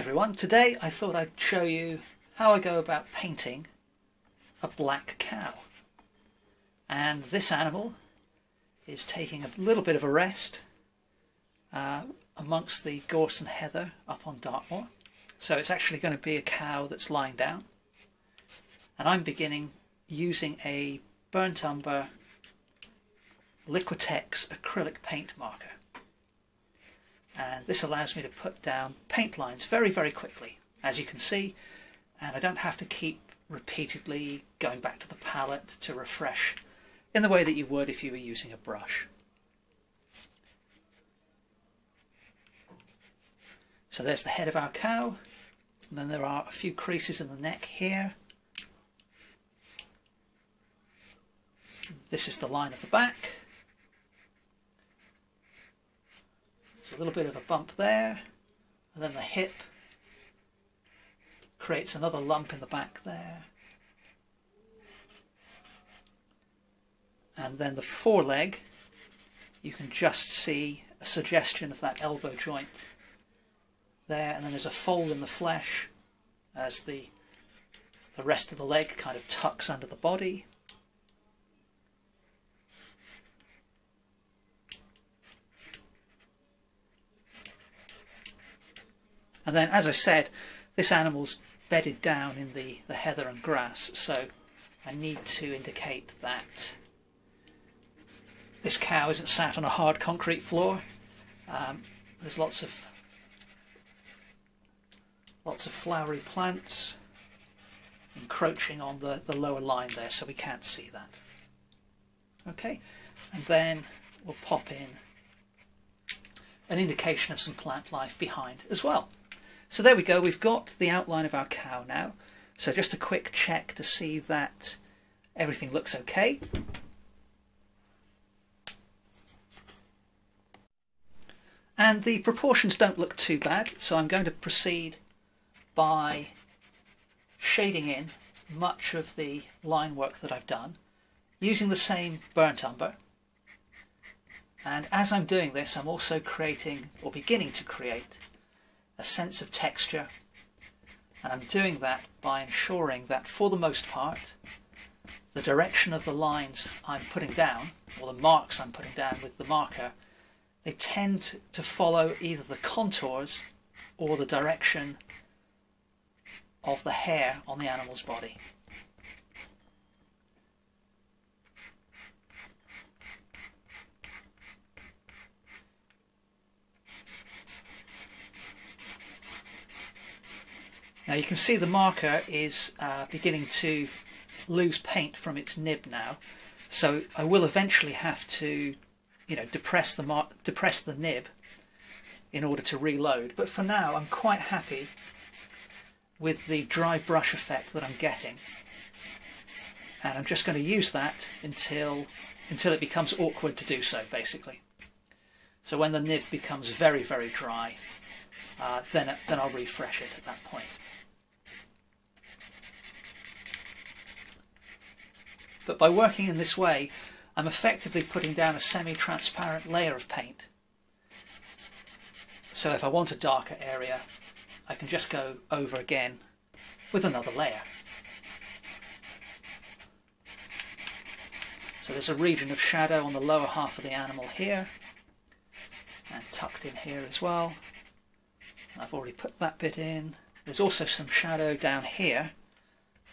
everyone, today I thought I'd show you how I go about painting a black cow. And this animal is taking a little bit of a rest amongst the gorse and heather up on Dartmoor. So it's actually going to be a cow that's lying down. And I'm beginning using a burnt umber Liquitex acrylic paint marker. And this allows me to put down paint lines very, very quickly, as you can see, and I don't have to keep repeatedly going back to the palette to refresh in the way that you would if you were using a brush. So there's the head of our cow, and then there are a few creases in the neck here. This is the line of the back. A little bit of a bump there, and then the hip creates another lump in the back there, and then the foreleg, you can just see a suggestion of that elbow joint there, and then there's a fold in the flesh as the rest of the leg kind of tucks under the body. And then, as I said, this animal's bedded down in the heather and grass, so I need to indicate that this cow isn't sat on a hard concrete floor. There's lots of flowery plants encroaching on the lower line there, so we can't see that. Okay, and then we'll pop in an indication of some plant life behind as well. So there we go, we've got the outline of our cow now. So just a quick check to see that everything looks okay. And the proportions don't look too bad, so I'm going to proceed by shading in much of the line work that I've done using the same burnt umber. And as I'm doing this, I'm also creating, or beginning to create, a sense of texture, and I'm doing that by ensuring that, for the most part, the direction of the lines I'm putting down, or the marks I'm putting down with the marker, they tend to follow either the contours or the direction of the hair on the animal's body. Now you can see the marker is beginning to lose paint from its nib now, so I will eventually have to, you know, depress the nib in order to reload. But for now, I'm quite happy with the dry brush effect that I'm getting, and I'm just going to use that until it becomes awkward to do so, basically. So when the nib becomes very, very dry, then I'll refresh it at that point. But by working in this way, I'm effectively putting down a semi-transparent layer of paint. So if I want a darker area, I can just go over again with another layer. So there's a region of shadow on the lower half of the animal here, and tucked in here as well. I've already put that bit in. There's also some shadow down here,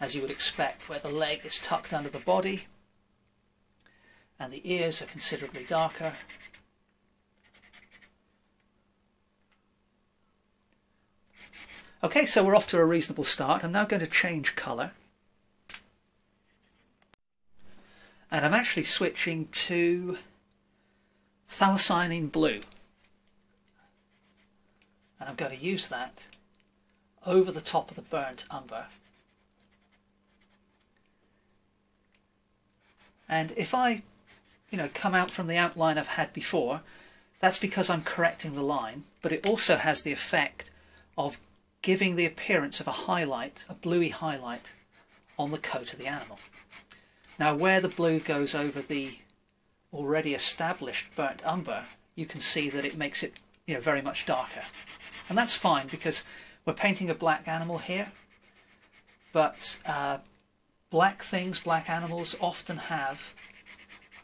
as you would expect, where the leg is tucked under the body, and the ears are considerably darker. Okay, so we're off to a reasonable start. I'm now going to change colour, and I'm actually switching to phthalocyanine blue, and I'm going to use that over the top of the burnt umber. And if I, you know, come out from the outline I've had before, that's because I'm correcting the line, but it also has the effect of giving the appearance of a highlight, a bluey highlight, on the coat of the animal. Now where the blue goes over the already established burnt umber, you can see that it makes it, you know, very much darker. And that's fine, because We're painting a black animal here, but black things, black animals often have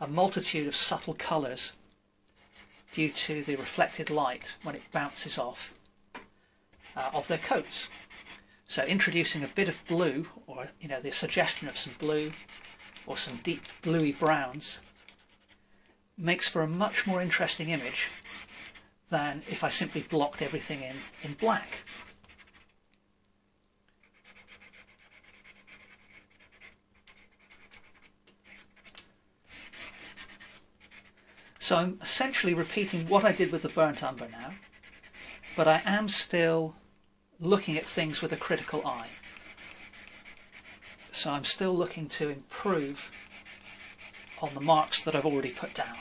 a multitude of subtle colours due to the reflected light when it bounces off of their coats. So introducing a bit of blue, or the suggestion of some blue or some deep bluey browns, makes for a much more interesting image than if I simply blocked everything in black. So I'm essentially repeating what I did with the burnt umber now, but I am still looking at things with a critical eye. So I'm still looking to improve on the marks that I've already put down.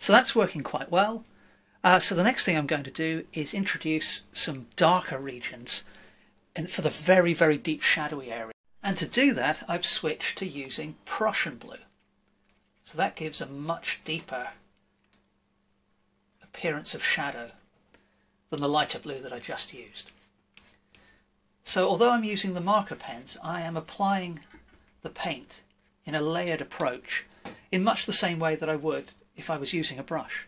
So that's working quite well. So the next thing I'm going to do is introduce some darker regions for the very, very deep shadowy area. And to do that, I've switched to using Prussian blue. So that gives a much deeper appearance of shadow than the lighter blue that I just used. So although I'm using the marker pens, I am applying the paint in a layered approach in much the same way that I would if I was using a brush.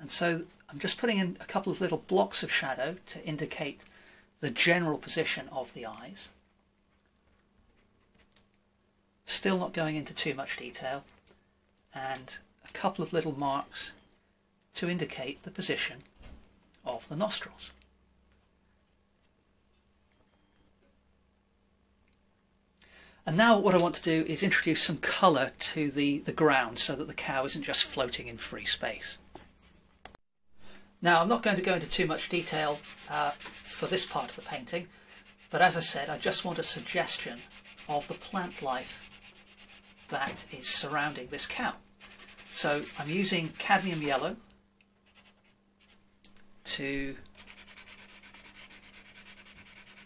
And so I'm just putting in a couple of little blocks of shadow to indicate the general position of the eyes. Still not going into too much detail, and a couple of little marks to indicate the position of the nostrils. And now what I want to do is introduce some colour to the ground so that the cow isn't just floating in free space. Now, I'm not going to go into too much detail for this part of the painting, but as I said, I just want a suggestion of the plant life that is surrounding this cow. So I'm using cadmium yellow to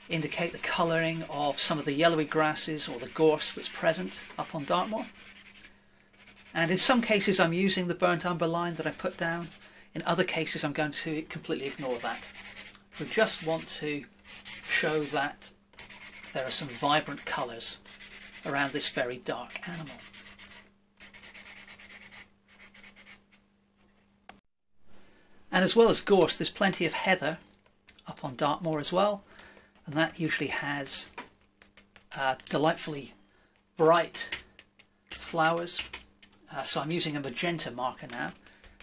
indicate the colouring of some of the yellowy grasses or the gorse that's present up on Dartmoor. And in some cases I'm using the burnt umber line that I put down. In other cases, I'm going to completely ignore that. We just want to show that there are some vibrant colours around this very dark animal. And as well as gorse, there's plenty of heather up on Dartmoor as well, and that usually has delightfully bright flowers. So I'm using a magenta marker now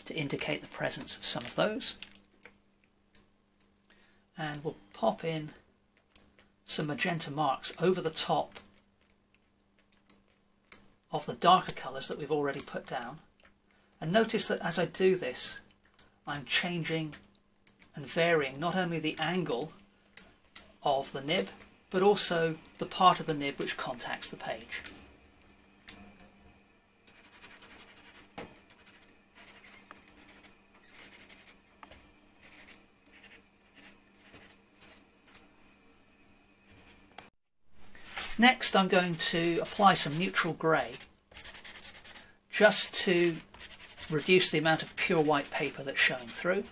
to indicate the presence of some of those. And we'll pop in some magenta marks over the top of the darker colours that we've already put down. And notice that as I do this, I'm changing and varying not only the angle of the nib, but also the part of the nib which contacts the page. Next, I'm going to apply some neutral grey just to reduce the amount of pure white paper that's showing through.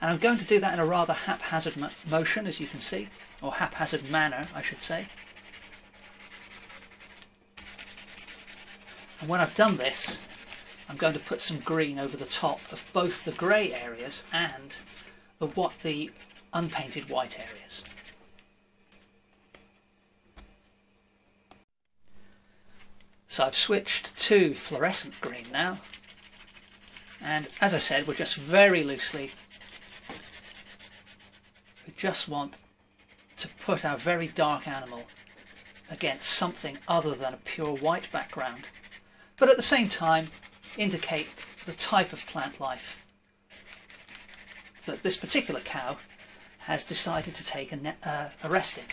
And I'm going to do that in a rather haphazard motion, as you can see, or haphazard manner, I should say. And when I've done this, I'm going to put some green over the top of both the grey areas and the unpainted white areas. So I've switched to fluorescent green now, and as I said, we're just very loosely, we just want to put our very dark animal against something other than a pure white background, but at the same time indicate the type of plant life that this particular cow has decided to take a rest in.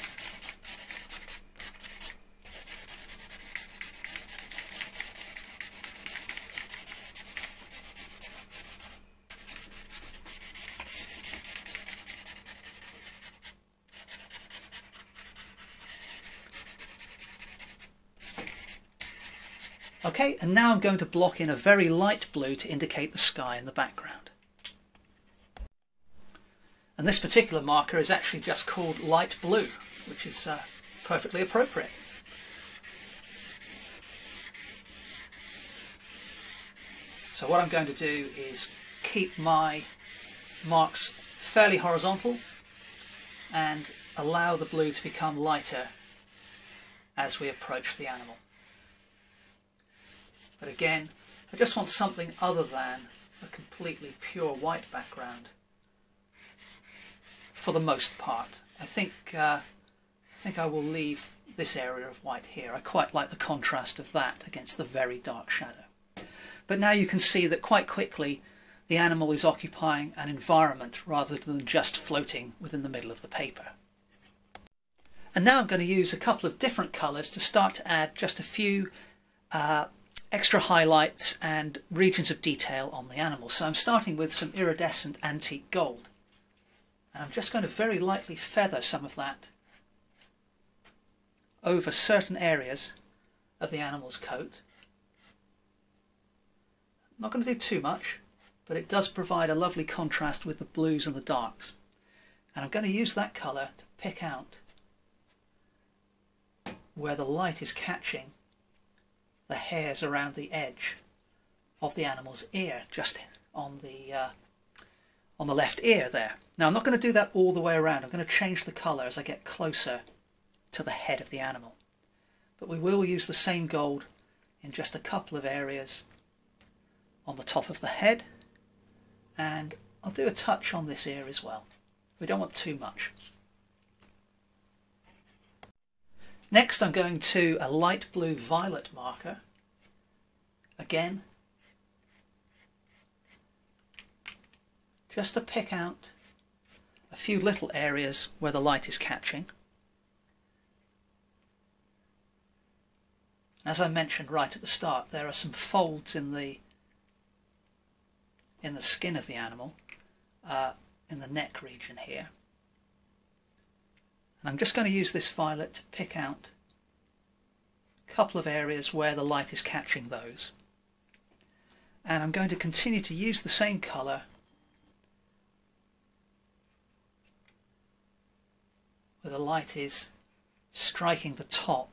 Okay, and now I'm going to block in a very light blue to indicate the sky in the background. And this particular marker is actually just called light blue, which is perfectly appropriate. So what I'm going to do is keep my marks fairly horizontal and allow the blue to become lighter as we approach the animal. But again, I just want something other than a completely pure white background for the most part. I think I will leave this area of white here. I quite like the contrast of that against the very dark shadow. But now you can see that quite quickly the animal is occupying an environment rather than just floating within the middle of the paper. And now I'm going to use a couple of different colours to start to add just a few extra highlights and regions of detail on the animal. So I'm starting with some iridescent antique gold. And I'm just going to very lightly feather some of that over certain areas of the animal's coat. I'm not going to do too much, but it does provide a lovely contrast with the blues and the darks. And I'm going to use that colour to pick out where the light is catching the hairs around the edge of the animal's ear, just on the left ear there. Now I'm not going to do that all the way around. I'm going to change the colour as I get closer to the head of the animal. But we will use the same gold in just a couple of areas on the top of the head, and I'll do a touch on this ear as well. We don't want too much. Next I'm going to a light blue violet marker, again, just to pick out a few little areas where the light is catching. As I mentioned right at the start, there are some folds in the skin of the animal, in the neck region here. I'm just going to use this violet to pick out a couple of areas where the light is catching those. And I'm going to continue to use the same colour where the light is striking the top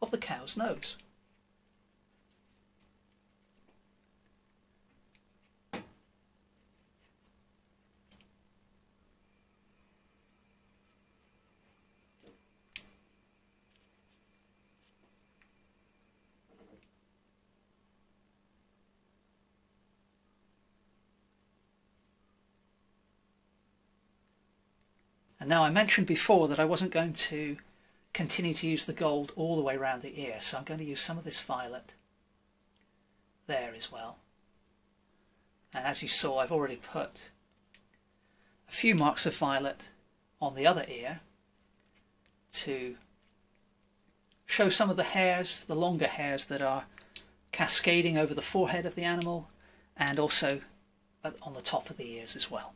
of the cow's nose. Now I mentioned before that I wasn't going to continue to use the gold all the way around the ear, so I'm going to use some of this violet there as well. And as you saw, I've already put a few marks of violet on the other ear to show some of the hairs, the longer hairs that are cascading over the forehead of the animal and also on the top of the ears as well.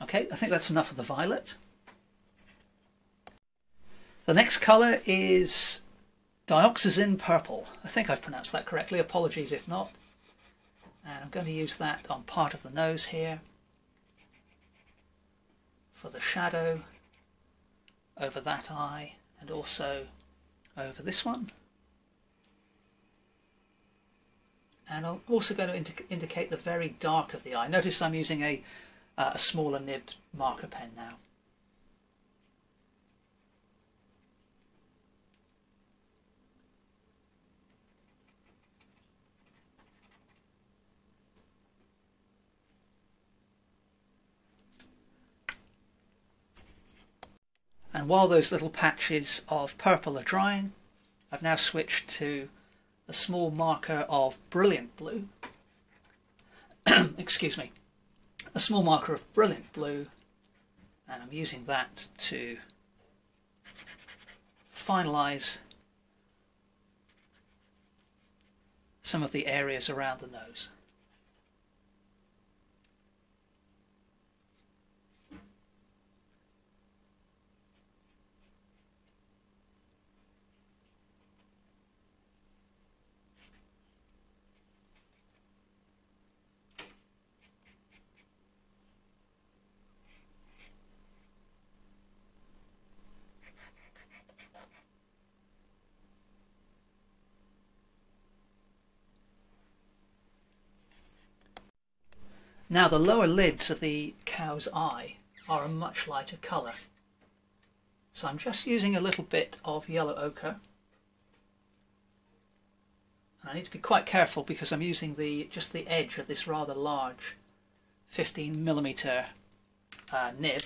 Okay, I think that's enough of the violet. The next colour is dioxazine purple. I think I've pronounced that correctly, apologies if not. And I'm going to use that on part of the nose here for the shadow over that eye and also over this one. And I'm also going to indicate the very dark of the eye. Notice I'm using a smaller nibbed marker pen now. And while those little patches of purple are drying, I've now switched to a small marker of brilliant blue, excuse me, a small marker of brilliant blue, and I'm using that to finalise some of the areas around the nose. Now the lower lids of the cow's eye are a much lighter colour. So I'm just using a little bit of yellow ochre. And I need to be quite careful because I'm using just the edge of this rather large 15mm nib.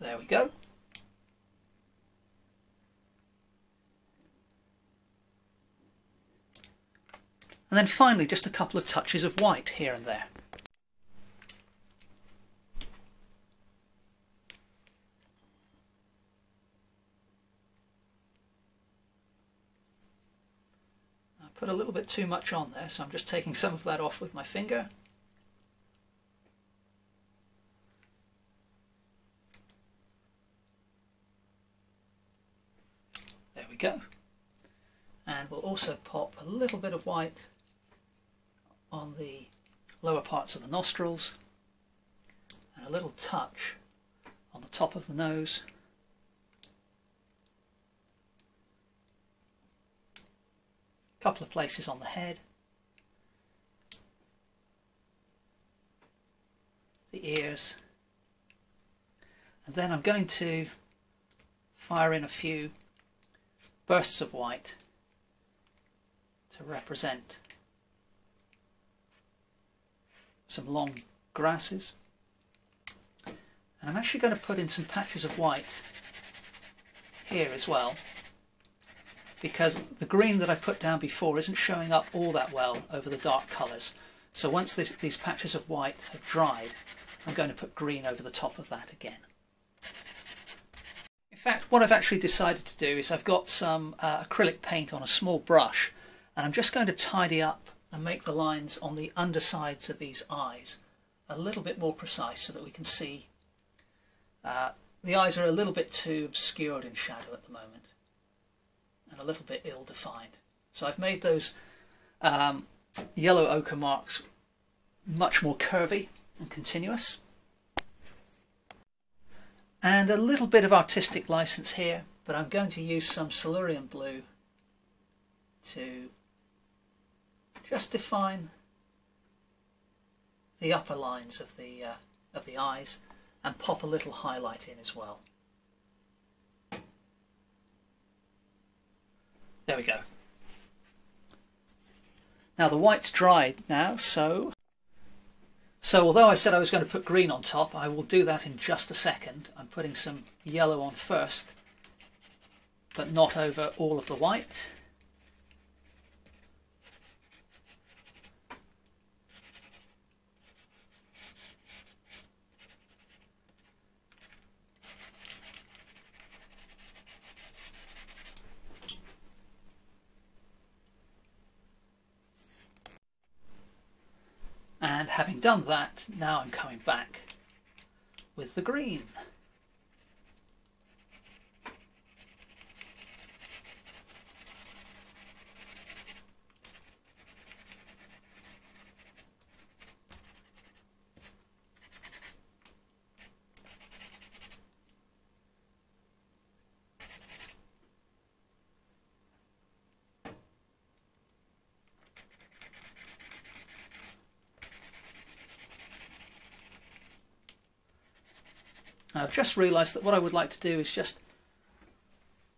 There we go. And then finally just a couple of touches of white here and there. I put a little bit too much on there, so I'm just taking some of that off with my finger. Go. And we'll also pop a little bit of white on the lower parts of the nostrils and a little touch on the top of the nose. A couple of places on the head, the ears, and then I'm going to fire in a few bursts of white to represent some long grasses, and I'm actually going to put in some patches of white here as well because the green that I put down before isn't showing up all that well over the dark colours. So once these patches of white have dried, I'm going to put green over the top of that again. In fact, what I've actually decided to do is I've got some acrylic paint on a small brush, and I'm just going to tidy up and make the lines on the undersides of these eyes a little bit more precise so that we can see. The eyes are a little bit too obscured in shadow at the moment and a little bit ill-defined. So I've made those yellow ochre marks much more curvy and continuous. And a little bit of artistic license here, but I'm going to use some cerulean blue to just define the upper lines of the eyes and pop a little highlight in as well. There we go. Now the white's dried now, So although I said I was going to put green on top, I will do that in just a second. I'm putting some yellow on first, but not over all of the white. having done that, now I'm coming back with the green. I've just realised that what I would like to do is just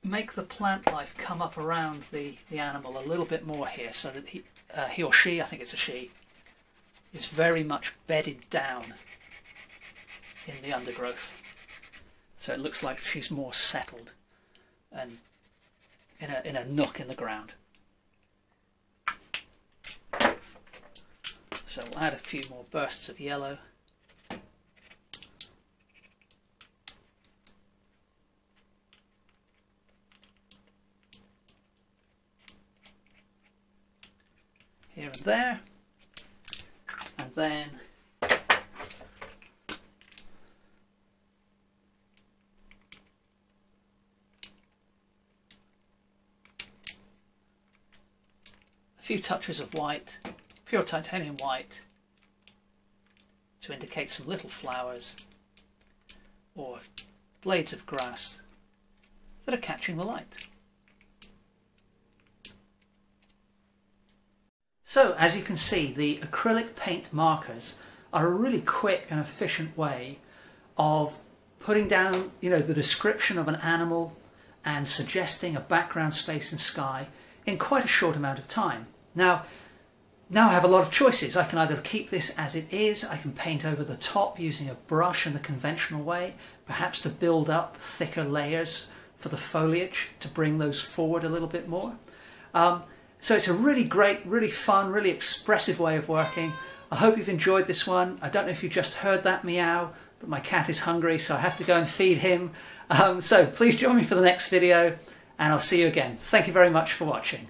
make the plant life come up around the animal a little bit more here, so that he or she, I think it's a she, is very much bedded down in the undergrowth. So it looks like she's more settled and in a nook in the ground. So we'll add a few more bursts of yellow. Here and there, and then a few touches of white, pure titanium white, to indicate some little flowers or blades of grass that are catching the light. So, as you can see, the acrylic paint markers are a really quick and efficient way of putting down, the description of an animal and suggesting a background space and sky in quite a short amount of time. Now I have a lot of choices. I can either keep this as it is, I can paint over the top using a brush in the conventional way, perhaps to build up thicker layers for the foliage to bring those forward a little bit more. So it's a really great, really fun, really expressive way of working. I hope you've enjoyed this one. I don't know if you just heard that meow, but my cat is hungry, so I have to go and feed him. So please join me for the next video, and I'll see you again. Thank you very much for watching.